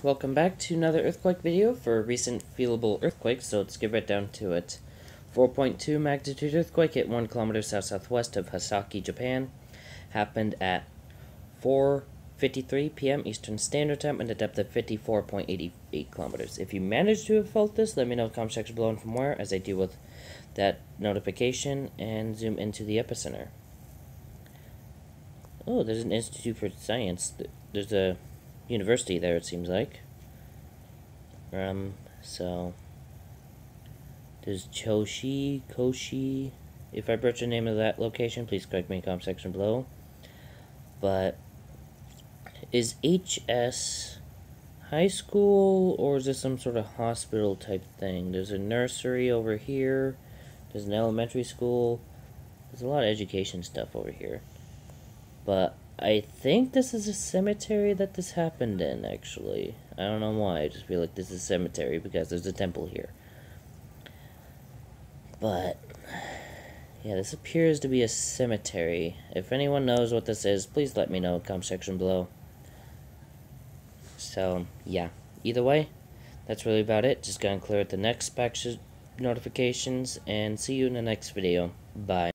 Welcome back to another earthquake video for a recent feelable earthquake, so let's get right down to it. 4.2 magnitude earthquake at 1 km south-southwest of Hasaki, Japan. Happened at 4:53 p.m. Eastern Standard Time and a depth of 54.88 km. If you managed to have felt this, let me know in the comment section below and from where, as I deal with that notification and zoom into the epicenter. Oh, there's an Institute for Science. There's a university there, it seems like. There's Choshi. If I butcher the name of that location, please correct me in the comment section below. But is HS high school, or is this some sort of hospital type thing? There's a nursery over here. There's an elementary school. There's a lot of education stuff over here. But I think this is a cemetery that this happened in, actually. I don't know why, I just feel like this is a cemetery because there's a temple here. But yeah, this appears to be a cemetery. If anyone knows what this is, please let me know in the comment section below. So yeah, either way, that's really about it. Just gonna clear out the next batch of notifications, and see you in the next video. Bye.